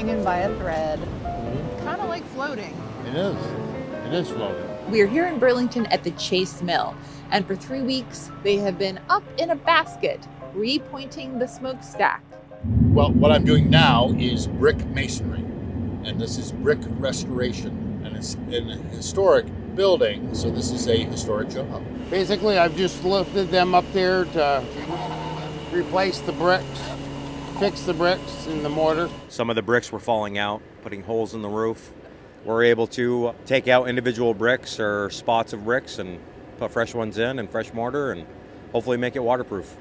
hanging by a thread. Mm-hmm. Kind of like floating. It is. It is floating. We're here in Burlington at the Chace Mill, and for 3 weeks, they have been up in a basket, repointing the smokestack. Well, what I'm doing now is brick masonry, and this is brick restoration, and it's in a historic building, so this is a historic job. Basically, I've just lifted them up there to replace the bricks, fix the bricks in the mortar. Some of the bricks were falling out, putting holes in the roof. We're able to take out individual bricks or spots of bricks and put fresh ones in and fresh mortar and hopefully make it waterproof.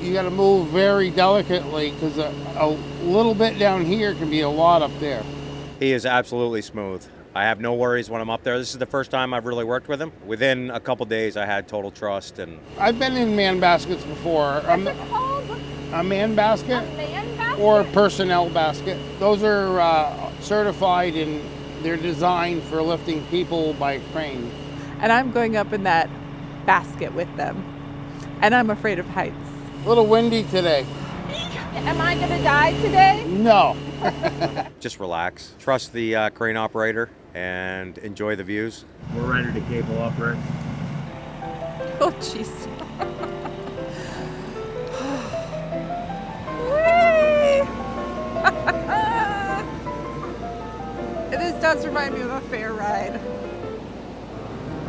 You got to move very delicately because a little bit down here can be a lot up there. He is absolutely smooth. I have no worries when I'm up there. This is the first time I've really worked with him. Within a couple days, I had total trust. And I've been in man baskets before. A man basket? A man basket? Or a personnel basket. Those are certified and they're designed for lifting people by crane. And I'm going up in that basket with them. And I'm afraid of heights. A little windy today. Am I gonna die today? No. Just relax. Trust the crane operator and enjoy the views. We're ready to cable up, Rick. Oh, jeez. This does remind me of a fair ride.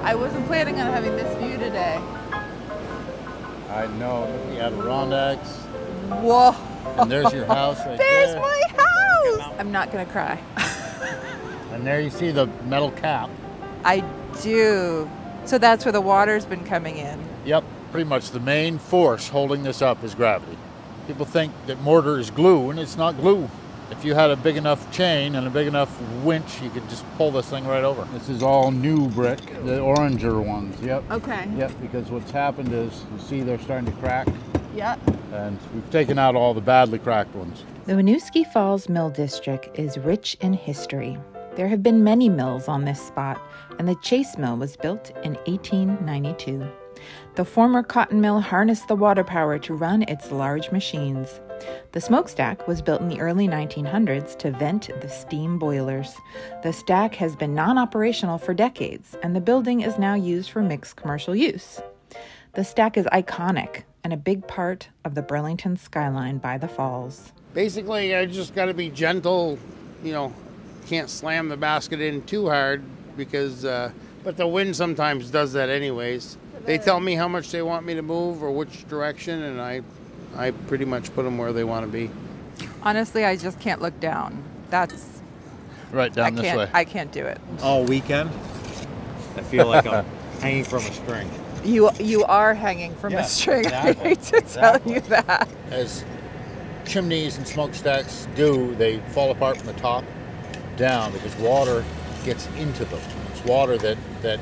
I wasn't planning on having this view today. I know, the Adirondacks. Whoa. And there's your house right there. There's my house! I'm not gonna cry. And there you see the metal cap. I do. So that's where the water's been coming in. Yep, pretty much the main force holding this up is gravity. People think that mortar is glue, and it's not glue. If you had a big enough chain and a big enough winch, you could just pull this thing right over. This is all new brick, the oranger ones, yep. Okay. Yep, because what's happened is, you see they're starting to crack. Yep. And we've taken out all the badly cracked ones. The Winooski Falls Mill District is rich in history. There have been many mills on this spot, and the Chace Mill was built in 1892. The former cotton mill harnessed the water power to run its large machines. The smokestack was built in the early 1900s to vent the steam boilers. The stack has been non-operational for decades, and the building is now used for mixed commercial use. The stack is iconic and a big part of the Burlington skyline by the falls. Basically, I just got to be gentle, you know, can't slam the basket in too hard because, but the wind sometimes does that anyways. They tell me how much they want me to move or which direction, and I pretty much put them where they want to be. Honestly, I just can't look down. That's... Right down this way. I can't do it. All weekend, I feel like I'm hanging from a string. You are hanging from a string. Exactly. I hate to tell you that. As chimneys and smokestacks do, they fall apart from the top down because water gets into them. It's water that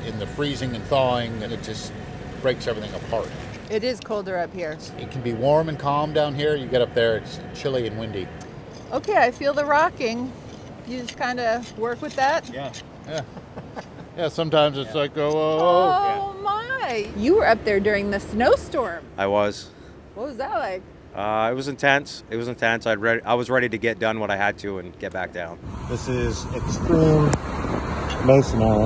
in the freezing and thawing, and it just breaks everything apart. It is colder up here. It can be warm and calm down here. You get up there, it's chilly and windy. Okay, I feel the rocking. You just kind of work with that? Yeah. Yeah. Yeah, sometimes it's like, oh, oh, oh. Oh, my. You were up there during the snowstorm. I was. What was that like? It was intense. It was intense. I was ready to get done what I had to and get back down. This is extreme masonry.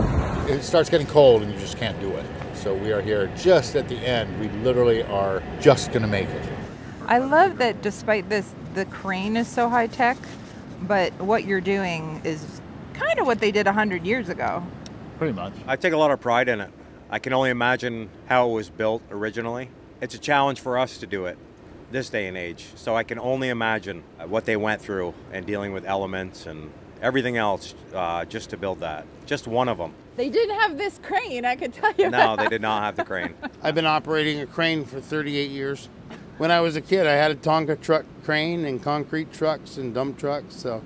It starts getting cold and you just can't do it. So we are here just at the end. We literally are just gonna make it. I love that despite this, the crane is so high tech, but what you're doing is kind of what they did 100 years ago. Pretty much. I take a lot of pride in it. I can only imagine how it was built originally. It's a challenge for us to do it this day and age. So I can only imagine what they went through and dealing with elements and everything else just to build that. Just one of them. They didn't have this crane, I could tell you. No, they did not have the crane. I've been operating a crane for 38 years. When I was a kid, I had a Tonka truck crane and concrete trucks and dump trucks. So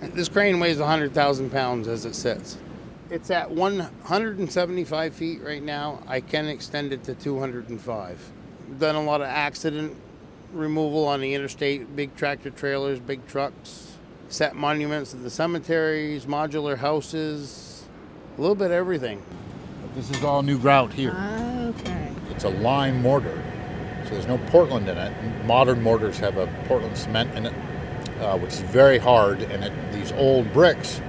this crane weighs 100,000 pounds as it sits. It's at 175 feet right now. I can extend it to 205. I've done a lot of accident removal on the interstate, big tractor trailers, big trucks, set monuments at the cemeteries, modular houses, a little bit of everything. This is all new grout here. Okay. It's a lime mortar, so there's no Portland in it. Modern mortars have a Portland cement in it. which is very hard, and these old bricks,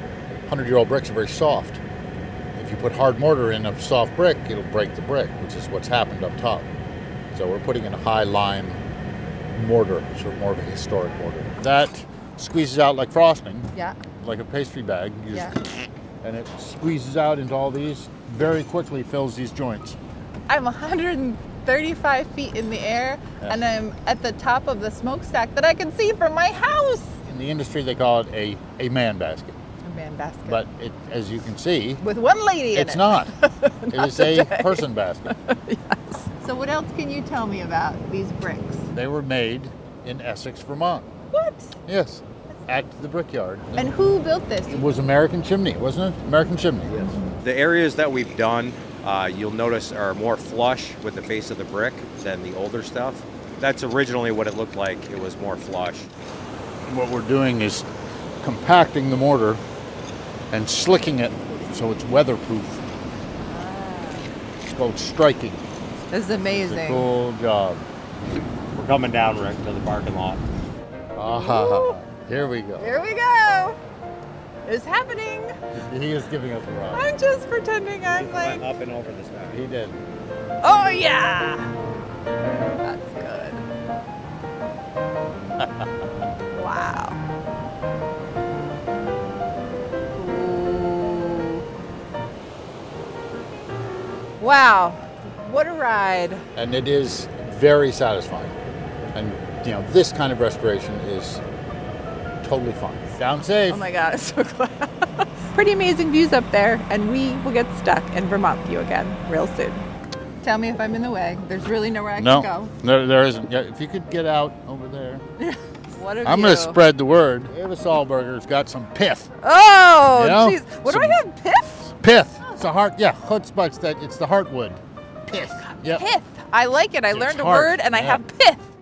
100-year-old bricks, are very soft. If you put hard mortar in a soft brick, it'll break the brick, which is what's happened up top. So we're putting in a high lime mortar, sort of more of a historic mortar. That squeezes out like frosting, yeah, like a pastry bag, yeah, and it squeezes out into all these, very quickly fills these joints. I'm 135 feet in the air, yeah, and I'm at the top of the smokestack that I can see from my house. In the industry, they call it a man basket. A man basket. But it, as you can see, with one lady in it. It's not. It is a person basket. Yes. So what else can you tell me about these bricks? They were made in Essex, Vermont. What? Yes, at the brickyard. And who built this? It was American Chimney, wasn't it? American Chimney, yes. The areas that we've done, you'll notice, are more flush with the face of the brick than the older stuff. That's originally what it looked like. It was more flush. What we're doing is compacting the mortar and slicking it so it's weatherproof. It's called striking. This is amazing. It's a cool job. We're coming down, Rick, to the parking lot. Ah, here we go. Here we go. It's happening. He is giving us a ride. I'm just pretending I'm like up and over this guy. He did. Oh yeah. That's good. Wow. Ooh. Wow. What a ride. And it is very satisfying. And you know, this kind of restoration is totally fun. Down safe. Oh my God, I'm so glad. Pretty amazing views up there, and we will get stuck in Vermont View again real soon. Tell me if I'm in the way. There's really nowhere I can go. No, there isn't. Yeah, if you could get out over there. What a I'm going to spread the word. Ava Sahlberger's got some pith. Oh, jeez. You know? What do I have? Pith? Pith. It's a heart. Yeah, chutzpah. It's the heartwood. Pith. Yep. Pith. I like it. I learned a word, and I have pith.